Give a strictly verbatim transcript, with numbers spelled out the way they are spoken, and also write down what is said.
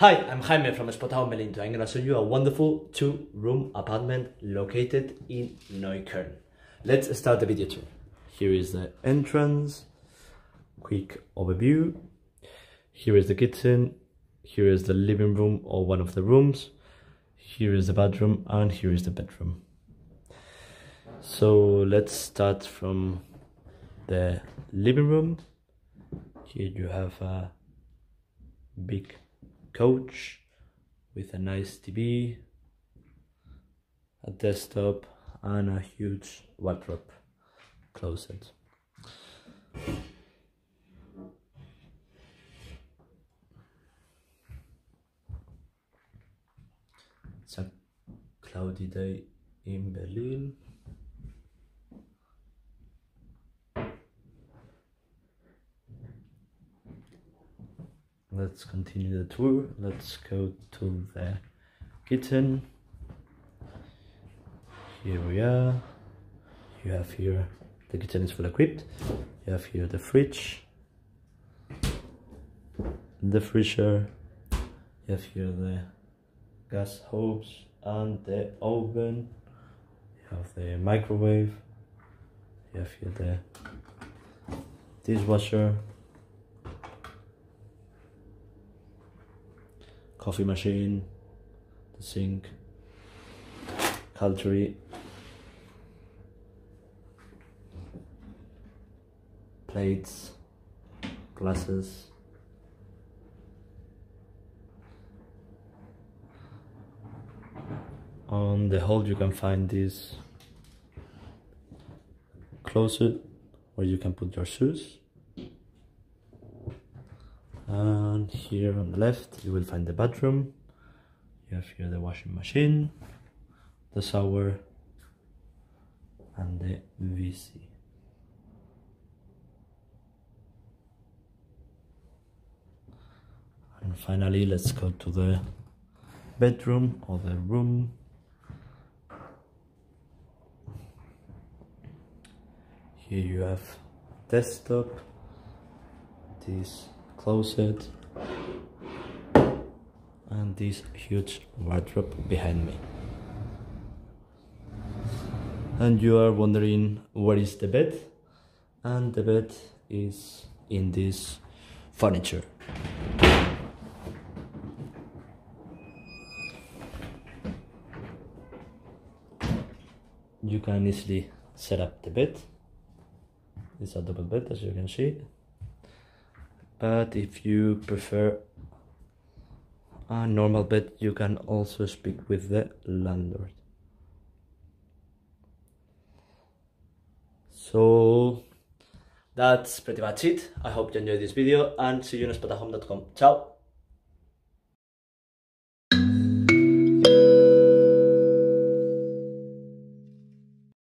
Hi, I'm Jaime from Spotahome Berlin. I'm going to show you a wonderful two-room apartment located in Neukölln. Let's start the video tour. Here is the entrance, quick overview. Here is the kitchen, here is the living room or one of the rooms, here is the bathroom and here is the bedroom. So let's start from the living room. Here you have a big couch with a nice T V, a desktop and a huge wardrobe closet. It's a cloudy day in Berlin. Let's continue the tour. Let's go to the kitchen. Here we are. You have here, the kitchen is full equipped. You have here the fridge, the freezer. You have here the gas hobs and the oven. You have the microwave. You have here the dishwasher, coffee machine, the sink, cutlery, plates, glasses, on the whole you can find this closet where you can put your shoes. And here on the left you will find the bathroom. You have here the washing machine, the shower and the V C. And finally let's go to the bedroom or the room. Here you have desktop, this closet and this huge wardrobe behind me. And you are wondering where is the bed, and the bed is in this furniture. You can easily set up the bed. It's a double bed as you can see. But if you prefer a normal bed, you can also speak with the landlord. So that's pretty much it. I hope you enjoyed this video and see you on spotahome dot com. Ciao!